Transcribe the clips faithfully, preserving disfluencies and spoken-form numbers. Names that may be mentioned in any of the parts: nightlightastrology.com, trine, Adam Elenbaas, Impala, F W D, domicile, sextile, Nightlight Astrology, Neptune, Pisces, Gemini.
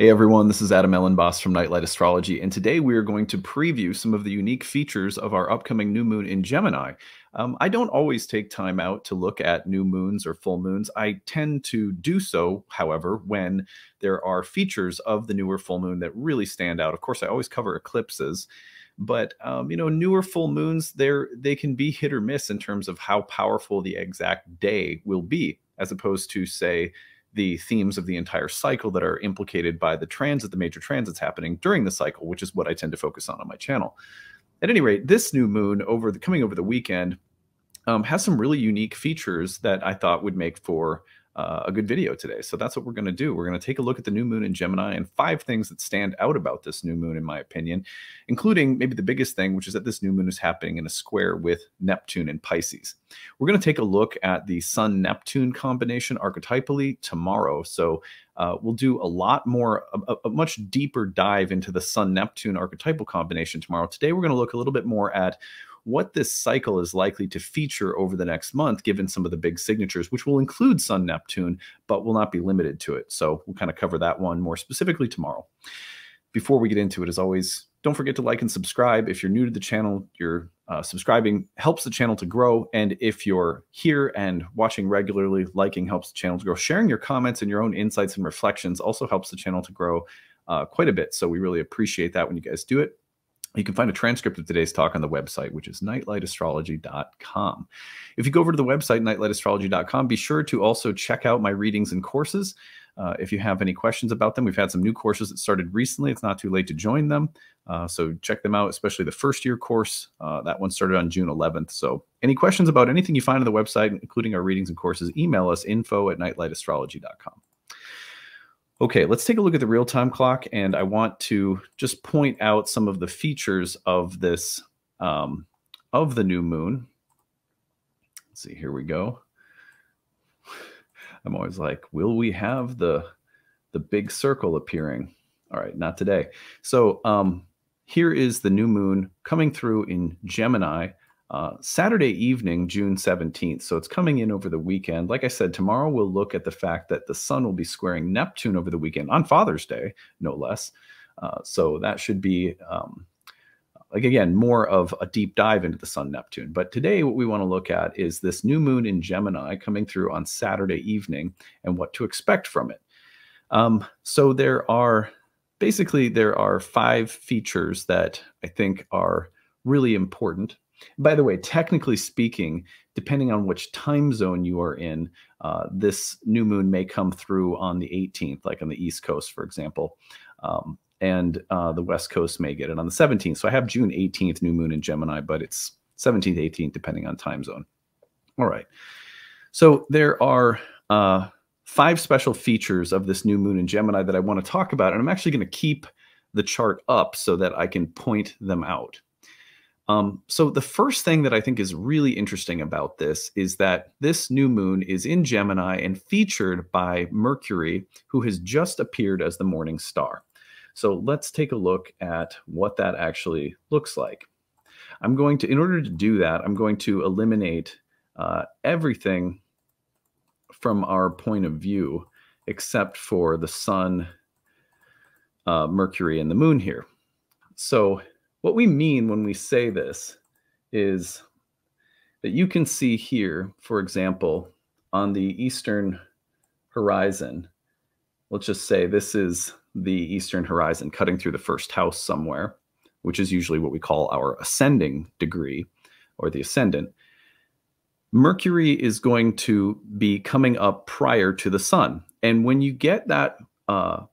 Hey everyone, this is Adam Elenbaas from Nightlight Astrology, and today we are going to preview some of the unique features of our upcoming new moon in Gemini. Um, I don't always take time out to look at new moons or full moons. I tend to do so, however, when there are features of the newer full moon that really stand out. Of course, I always cover eclipses. But, um, you know, newer full moons, they're, they can be hit or miss in terms of how powerful the exact day will be, as opposed to, say, the themes of the entire cycle that are implicated by the transit, the major transits happening during the cycle, which is what I tend to focus on on my channel. At any rate, this new moon over the coming over the weekend um, has some really unique features that I thought would make for Uh, a good video today. So that's what we're going to do. We're going to take a look at the new moon in Gemini and five things that stand out about this new moon, in my opinion, including maybe the biggest thing, which is that this new moon is happening in a square with Neptune in Pisces. We're going to take a look at the Sun-Neptune combination archetypally tomorrow. So uh, we'll do a lot more, a, a much deeper dive into the Sun-Neptune archetypal combination tomorrow. Today, we're going to look a little bit more at what this cycle is likely to feature over the next month, given some of the big signatures, which will include Sun-Neptune, but will not be limited to it. So we'll kind of cover that one more specifically tomorrow. Before we get into it, as always, don't forget to like and subscribe. If you're new to the channel, you're uh, subscribing helps the channel to grow. And if you're here and watching regularly, liking helps the channel to grow. Sharing your comments and your own insights and reflections also helps the channel to grow uh, quite a bit. So we really appreciate that when you guys do it. You can find a transcript of today's talk on the website, which is nightlight astrology dot com. If you go over to the website, nightlight astrology dot com, be sure to also check out my readings and courses. Uh, if you have any questions about them, we've had some new courses that started recently. It's not too late to join them. Uh, so check them out, especially the first year course. Uh, that one started on June eleventh. So any questions about anything you find on the website, including our readings and courses, email us info at nightlight astrology dot com. Okay, let's take a look at the real-time clock, and I want to just point out some of the features of this, um, of the new moon. Let's see, here we go. I'm always like, will we have the, the big circle appearing? All right, not today. So um, here is the new moon coming through in Gemini, Uh, Saturday evening, June seventeenth. So it's coming in over the weekend. Like I said, tomorrow we'll look at the fact that the sun will be squaring Neptune over the weekend on Father's Day, no less. Uh, so that should be, um, like again, more of a deep dive into the Sun-Neptune. But today what we want to look at is this new moon in Gemini coming through on Saturday evening and what to expect from it. Um, so there are, basically there are five features that I think are really important. By the way, technically speaking, depending on which time zone you are in, uh, this new moon may come through on the eighteenth, like on the East Coast, for example, um, and uh, the West Coast may get it on the seventeenth. So I have June eighteenth new moon in Gemini, but it's seventeenth, eighteenth, depending on time zone. All right. So there are uh, five special features of this new moon in Gemini that I want to talk about, and I'm actually going to keep the chart up so that I can point them out. Um, so the first thing that I think is really interesting about this is that this new moon is in Gemini and featured by Mercury, who has just appeared as the morning star. So let's take a look at what that actually looks like. I'm going to, in order to do that, I'm going to eliminate uh, everything from our point of view, except for the sun, uh, Mercury, and the moon here. So what we mean when we say this is that you can see here, for example, on the eastern horizon, let's just say this is the eastern horizon cutting through the first house somewhere, which is usually what we call our ascending degree or the ascendant. Mercury is going to be coming up prior to the sun. And when you get that uh,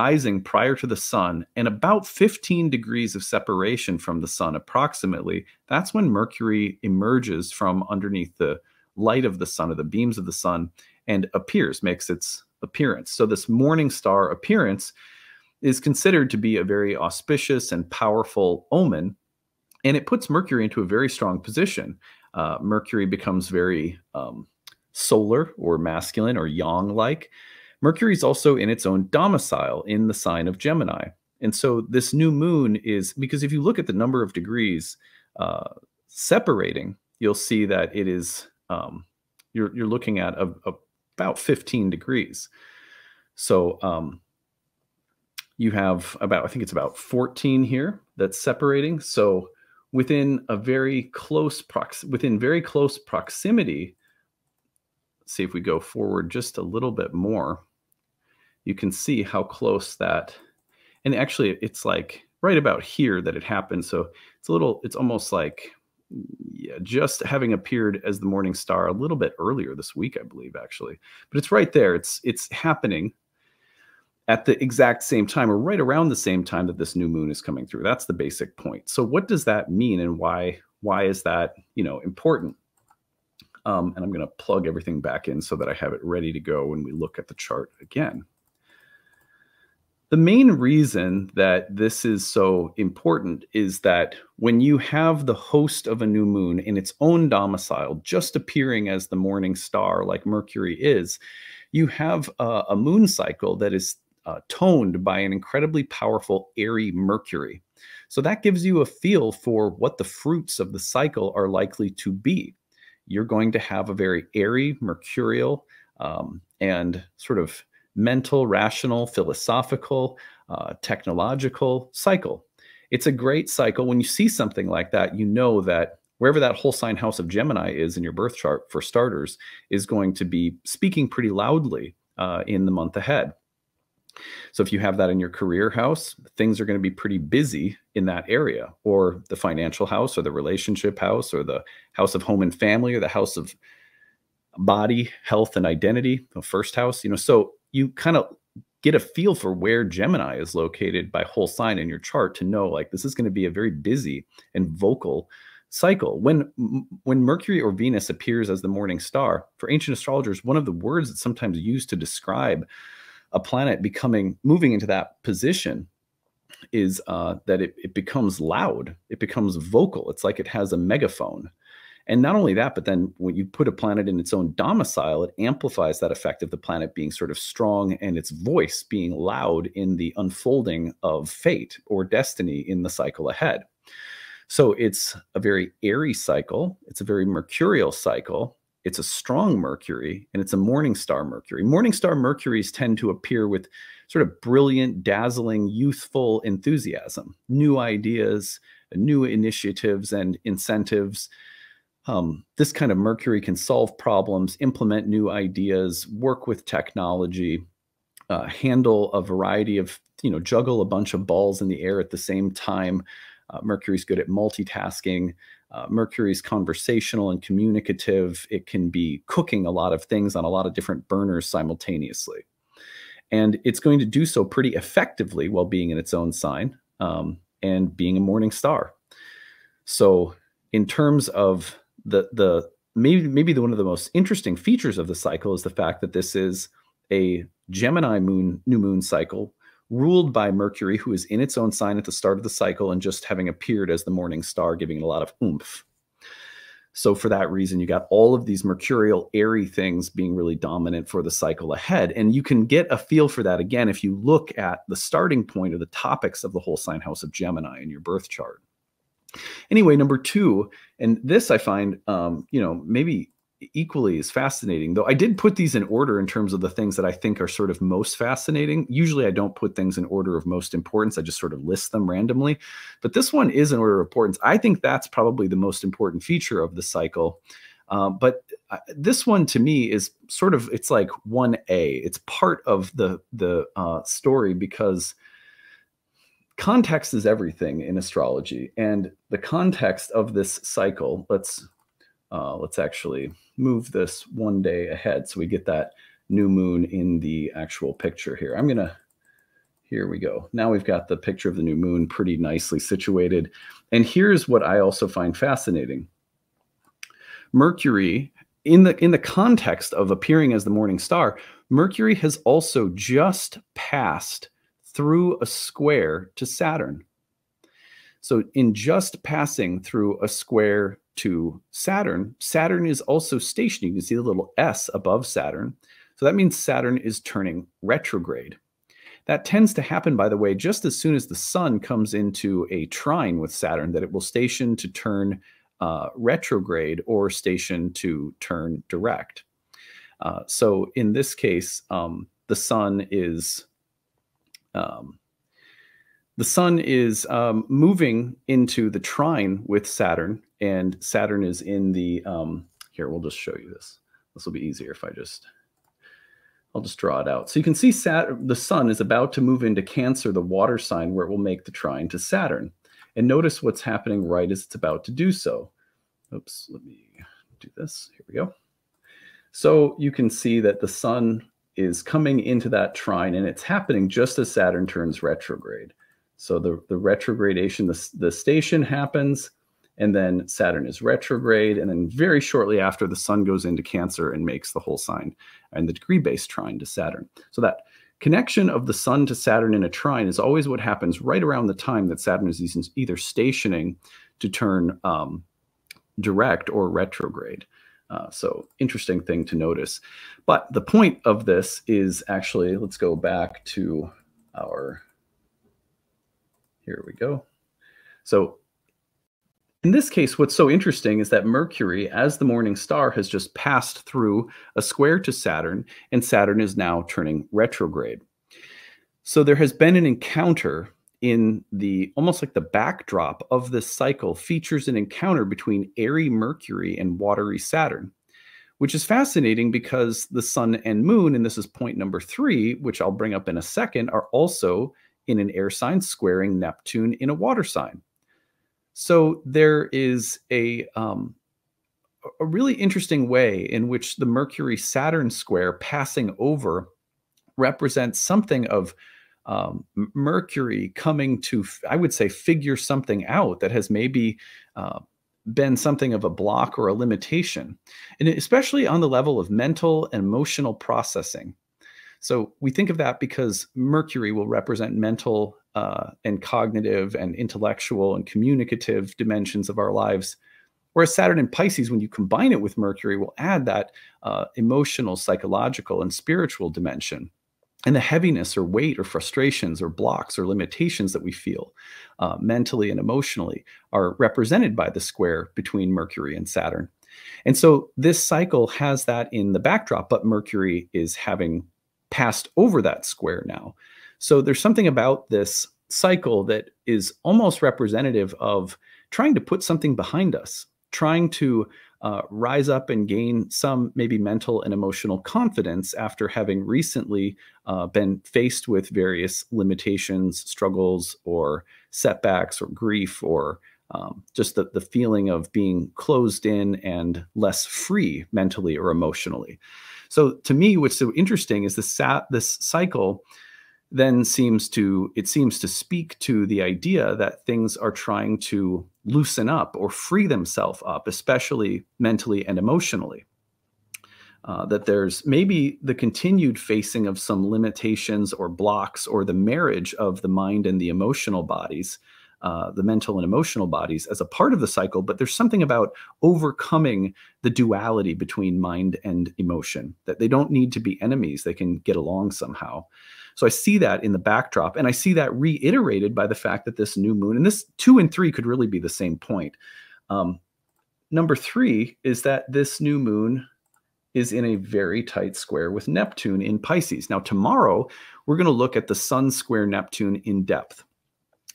rising prior to the sun and about fifteen degrees of separation from the sun approximately, that's when Mercury emerges from underneath the light of the sun or the beams of the sun and appears, makes its appearance. So this morning star appearance is considered to be a very auspicious and powerful omen, and it puts Mercury into a very strong position. Uh, Mercury becomes very um, solar or masculine or yang-like. Mercury is also in its own domicile in the sign of Gemini. And so this new moon is, because if you look at the number of degrees uh, separating, you'll see that it is, um, you're, you're looking at a, a, about fifteen degrees. So um, you have about, I think it's about fourteen here that's separating. So within a very close prox, within very close proximity, let's see if we go forward just a little bit more, you can see how close that, and actually it's like right about here that it happened. So it's a little, it's almost like, yeah, just having appeared as the morning star a little bit earlier this week, I believe, actually, but it's right there. It's, it's happening at the exact same time, or right around the same time that this new moon is coming through. That's the basic point. So what does that mean, and why, why is that, you know, important? Um, and I'm going to plug everything back in so that I have it ready to go when we look at the chart again. The main reason that this is so important is that when you have the host of a new moon in its own domicile, just appearing as the morning star like Mercury is, you have a, a moon cycle that is uh, toned by an incredibly powerful airy Mercury. So that gives you a feel for what the fruits of the cycle are likely to be. You're going to have a very airy, mercurial, um, and sort of mental, rational, philosophical, uh, technological cycle. It's a great cycle. When you see something like that, you know that wherever that whole sign house of Gemini is in your birth chart, for starters, is going to be speaking pretty loudly uh, in the month ahead. So if you have that in your career house, things are going to be pretty busy in that area, or the financial house, or the relationship house, or the house of home and family, or the house of body, health, and identity, the first house, you know, so you kind of get a feel for where Gemini is located by whole sign in your chart to know, like, this is going to be a very busy and vocal cycle. When, when Mercury or Venus appears as the morning star, for ancient astrologers, one of the words that's sometimes used to describe a planet becoming, moving into that position is uh, that it, it becomes loud. It becomes vocal. It's like it has a megaphone. And not only that, but then when you put a planet in its own domicile, it amplifies that effect of the planet being sort of strong and its voice being loud in the unfolding of fate or destiny in the cycle ahead. So it's a very airy cycle. It's a very mercurial cycle. It's a strong Mercury, and it's a morning star Mercury. Morning star Mercuries tend to appear with sort of brilliant, dazzling, youthful enthusiasm, new ideas, new initiatives and incentives. Um, this kind of Mercury can solve problems, implement new ideas, work with technology, uh, handle a variety of, you know, juggle a bunch of balls in the air at the same time. Uh, Mercury's good at multitasking. Uh, Mercury's conversational and communicative. It can be cooking a lot of things on a lot of different burners simultaneously. And it's going to do so pretty effectively while being in its own sign, um, and being a morning star. So in terms of the, the maybe, maybe the, one of the most interesting features of the cycle is the fact that this is a Gemini moon, new moon cycle ruled by Mercury, who is in its own sign at the start of the cycle and just having appeared as the morning star, giving it a lot of oomph. So for that reason, you got all of these mercurial, airy things being really dominant for the cycle ahead. And you can get a feel for that, again, if you look at the starting point or the topics of the whole sign house of Gemini in your birth chart. Anyway, number two, and this I find, um, you know, maybe equally as fascinating, though I did put these in order in terms of the things that I think are sort of most fascinating. Usually I don't put things in order of most importance. I just sort of list them randomly, but this one is in order of importance. I think that's probably the most important feature of the cycle. Um, but I, this one to me is sort of, it's like one A. It's part of the, the uh, story, because context is everything in astrology, and the context of this cycle, let's uh, let's actually move this one day ahead so we get that new moon in the actual picture here. I'm gonna, here we go. Now we've got the picture of the new moon pretty nicely situated. And here's what I also find fascinating. Mercury, in the, in the context of appearing as the morning star, Mercury has also just passed through a square to Saturn. So in just passing through a square to Saturn, Saturn is also stationary. You can see the little S above Saturn. So that means Saturn is turning retrograde. That tends to happen, by the way, just as soon as the sun comes into a trine with Saturn, that it will station to turn uh, retrograde, or station to turn direct. Uh, so in this case, um, the sun is Um, the sun is um, moving into the trine with Saturn, and Saturn is in the, um, here, we'll just show you this. This will be easier if I just, I'll just draw it out. So you can see Saturn, the sun is about to move into Cancer, the water sign, where it will make the trine to Saturn. And notice what's happening right as it's about to do so. Oops, let me do this. Here we go. So you can see that the sun is coming into that trine, and it's happening just as Saturn turns retrograde. So the, the retrogradation, the, the station happens, and then Saturn is retrograde. And then very shortly after, the sun goes into Cancer and makes the whole sign and the degree-based trine to Saturn. So that connection of the sun to Saturn in a trine is always what happens right around the time that Saturn is either stationing to turn um, direct or retrograde. Uh, so interesting thing to notice. But the point of this is actually, let's go back to our, here we go. So in this case, what's so interesting is that Mercury, as the morning star, has just passed through a square to Saturn, and Saturn is now turning retrograde. So there has been an encounter in the, almost like the backdrop of this cycle features an encounter between airy Mercury and watery Saturn, which is fascinating because the sun and moon, and this is point number three, which I'll bring up in a second, are also in an air sign squaring Neptune in a water sign. So there is a, um, a really interesting way in which the Mercury-Saturn square passing over represents something of um, Mercury coming to, I would say, figure something out that has maybe uh, been something of a block or a limitation, and especially on the level of mental and emotional processing. So we think of that because Mercury will represent mental uh, and cognitive and intellectual and communicative dimensions of our lives. Whereas Saturn and Pisces, when you combine it with Mercury, will add that uh, emotional, psychological, and spiritual dimension, and the heaviness or weight or frustrations or blocks or limitations that we feel uh, mentally and emotionally are represented by the square between Mercury and Saturn. And so this cycle has that in the backdrop, but Mercury is having passed over that square now. So there's something about this cycle that is almost representative of trying to put something behind us, trying to uh, rise up and gain some maybe mental and emotional confidence after having recently uh, been faced with various limitations, struggles, or setbacks, or grief, or um, just the, the feeling of being closed in and less free mentally or emotionally. So to me, what's so interesting is this, this cycle then seems to, it seems to speak to the idea that things are trying to loosen up or free themselves up, especially mentally and emotionally. Uh, that there's maybe the continued facing of some limitations or blocks or the marriage of the mind and the emotional bodies, uh, the mental and emotional bodies as a part of the cycle, but there's something about overcoming the duality between mind and emotion, that they don't need to be enemies, they can get along somehow. So I see that in the backdrop, and I see that reiterated by the fact that this new moon, and this two and three could really be the same point. Um, number three is that this new moon is in a very tight square with Neptune in Pisces. Now tomorrow, we're gonna look at the sun square Neptune in depth.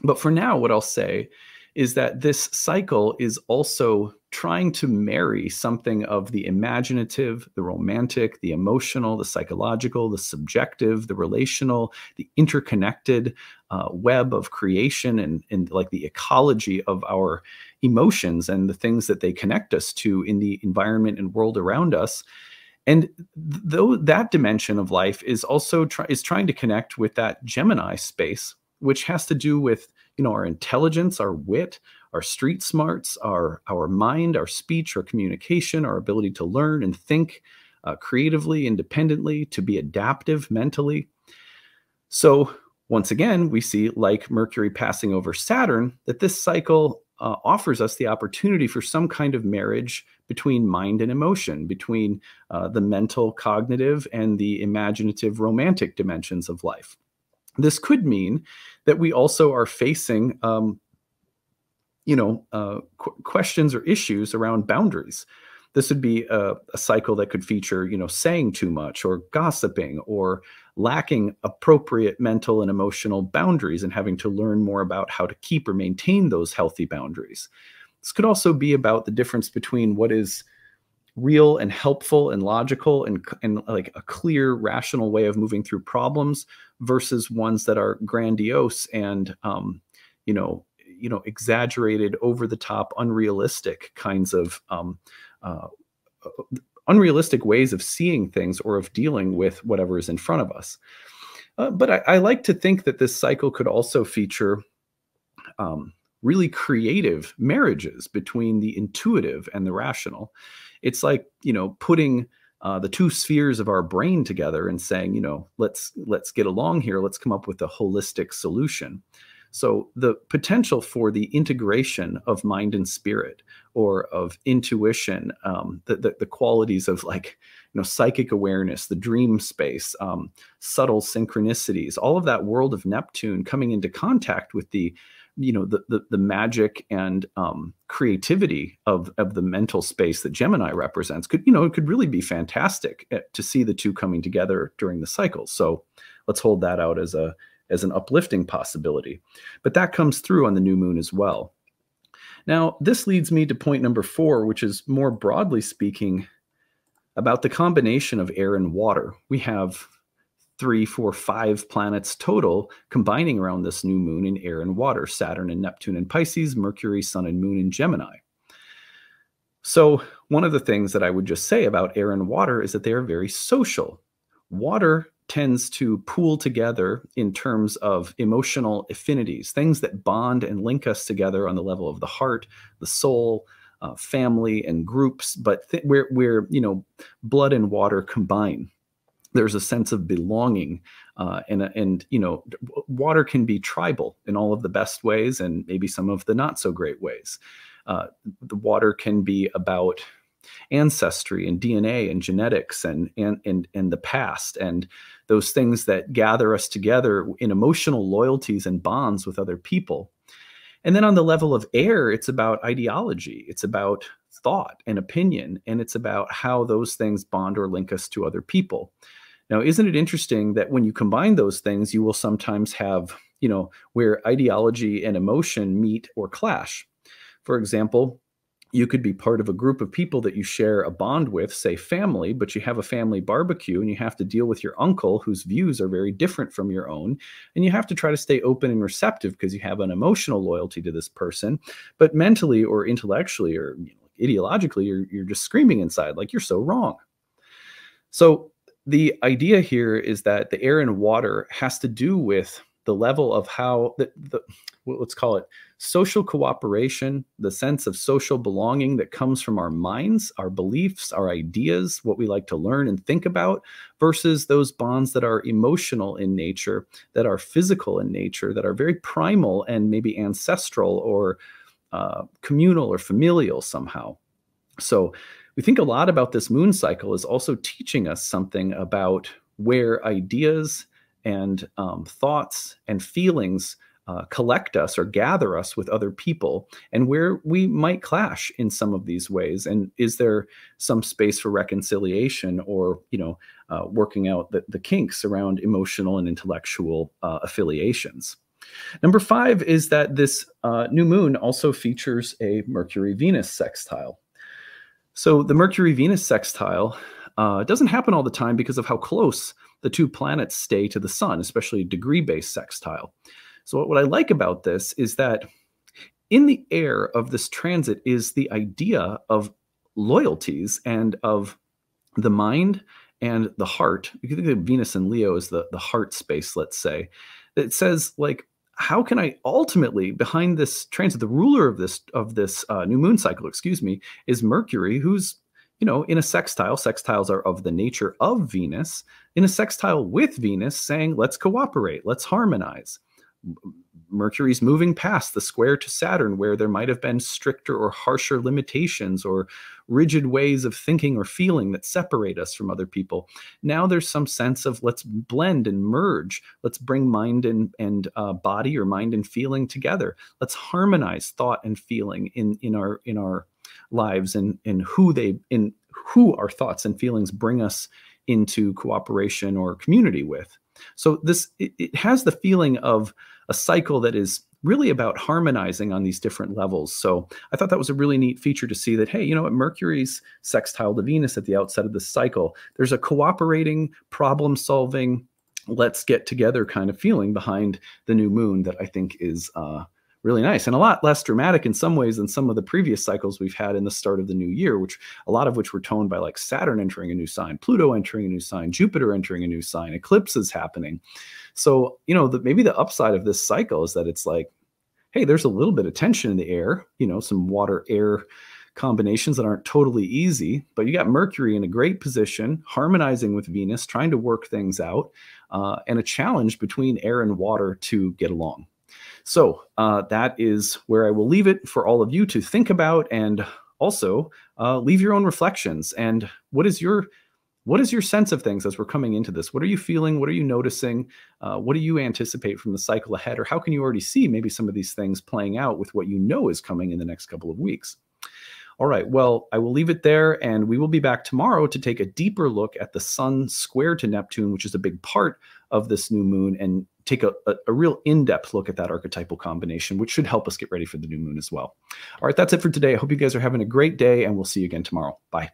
But for now, what I'll say is that this cycle is also trying to marry something of the imaginative, the romantic, the emotional, the psychological, the subjective, the relational, the interconnected uh, web of creation, and, and like the ecology of our emotions and the things that they connect us to in the environment and world around us. And though that dimension of life is also try is trying to connect with that Gemini space, which has to do with, you know, our intelligence, our wit, our street smarts, our, our mind, our speech, our communication, our ability to learn and think uh, creatively, independently, to be adaptive mentally. So once again, we see, like Mercury passing over Saturn, that this cycle uh, offers us the opportunity for some kind of marriage between mind and emotion, between uh, the mental, cognitive, and the imaginative, romantic dimensions of life. This could mean that we also are facing, um, you know, uh, qu questions or issues around boundaries. This would be a, a cycle that could feature, you know, saying too much or gossiping or lacking appropriate mental and emotional boundaries and having to learn more about how to keep or maintain those healthy boundaries. This could also be about the difference between what is real and helpful and logical and, and like a clear, rational way of moving through problems versus ones that are grandiose and, um, you know, you know, exaggerated, over the top, unrealistic kinds of um, uh, unrealistic ways of seeing things or of dealing with whatever is in front of us. Uh, but I, I like to think that this cycle could also feature um, really creative marriages between the intuitive and the rational. It's like, you know, putting Uh, the two spheres of our brain together and saying, you know, let's let's get along here. Let's come up with a holistic solution. So the potential for the integration of mind and spirit, or of intuition, um, the, the the qualities of, like, you know, psychic awareness, the dream space, um, subtle synchronicities, all of that world of Neptune coming into contact with the, you know, the the, the magic and um, creativity of of the mental space that Gemini represents could, you know, it could really be fantastic to see the two coming together during the cycle. So let's hold that out as a as an uplifting possibility. But that comes through on the new moon as well. Now, this leads me to point number four, which is more broadly speaking about the combination of air and water. We have three, four, five planets total combining around this new moon in air and water: Saturn and Neptune and Pisces, Mercury, Sun and Moon in Gemini. So one of the things that I would just say about air and water is that they are very social. Water tends to pool together in terms of emotional affinities, things that bond and link us together on the level of the heart, the soul, uh, family, and groups, but where, where, you know, blood and water combine. There's a sense of belonging, uh, and, and, you know, water can be tribal in all of the best ways and maybe some of the not so great ways. Uh, the water can be about ancestry and D N A and genetics and, and, and, and the past, and those things that gather us together in emotional loyalties and bonds with other people. And then on the level of air, it's about ideology. It's about thought and opinion, and it's about how those things bond or link us to other people. Now, isn't it interesting that when you combine those things, you will sometimes have, you know, where ideology and emotion meet or clash. For example, you could be part of a group of people that you share a bond with, say family, but you have a family barbecue and you have to deal with your uncle whose views are very different from your own. And you have to try to stay open and receptive because you have an emotional loyalty to this person, but mentally or intellectually or, you know, ideologically, you're, you're just screaming inside, like, you're so wrong. So the idea here is that the air and water has to do with the level of how the, the let's call it social cooperation, the sense of social belonging that comes from our minds, our beliefs, our ideas, what we like to learn and think about, versus those bonds that are emotional in nature, that are physical in nature, that are very primal and maybe ancestral or uh, communal or familial somehow. So we think a lot about this moon cycle is also teaching us something about where ideas and um, thoughts and feelings uh, collect us or gather us with other people, and where we might clash in some of these ways. And is there some space for reconciliation or, you know, uh, working out the, the kinks around emotional and intellectual uh, affiliations? Number five is that this uh, new moon also features a Mercury-Venus sextile. So the Mercury-Venus sextile uh, doesn't happen all the time because of how close the two planets stay to the sun, especially a degree-based sextile. So what I like about this is that in the air of this transit is the idea of loyalties and of the mind and the heart. You can think of Venus and Leo as the, the heart space, let's say. It says, like, how can I ultimately, behind this transit, the ruler of this, of this uh, new moon cycle, excuse me, is Mercury, who's, you know, in a sextile. Sextiles are of the nature of Venus, in a sextile with Venus, saying, let's cooperate, let's harmonize. Mercury's moving past the square to Saturn, where there might have been stricter or harsher limitations or rigid ways of thinking or feeling that separate us from other people. Now there's some sense of, let's blend and merge. Let's bring mind and, and uh, body, or mind and feeling together. Let's harmonize thought and feeling in, in our, in our lives and, and who they in who our thoughts and feelings bring us into cooperation or community with. So this it, it has the feeling of a cycle that is really about harmonizing on these different levels. So I thought that was a really neat feature to see that, hey, you know what, Mercury's sextile to Venus at the outset of the cycle, there's a cooperating, problem solving, let's get together kind of feeling behind the new moon that I think is uh, really nice and a lot less dramatic in some ways than some of the previous cycles we've had in the start of the new year, which a lot of which were toned by like Saturn entering a new sign, Pluto entering a new sign, Jupiter entering a new sign, eclipses happening. So, you know, the, maybe the upside of this cycle is that it's like, hey, there's a little bit of tension in the air, you know, some water air combinations that aren't totally easy, but you got Mercury in a great position, harmonizing with Venus, trying to work things out, uh, and a challenge between air and water to get along. So uh, that is where I will leave it for all of you to think about, and also uh, leave your own reflections. And what is your what is your sense of things as we're coming into this? What are you feeling? What are you noticing? Uh, what do you anticipate from the cycle ahead? Or how can you already see maybe some of these things playing out with what you know is coming in the next couple of weeks? All right, well, I will leave it there, and we will be back tomorrow to take a deeper look at the sun square to Neptune, which is a big part of this new moon, and take a, a, a real in-depth look at that archetypal combination, which should help us get ready for the new moon as well. All right, that's it for today. I hope you guys are having a great day, and we'll see you again tomorrow. Bye.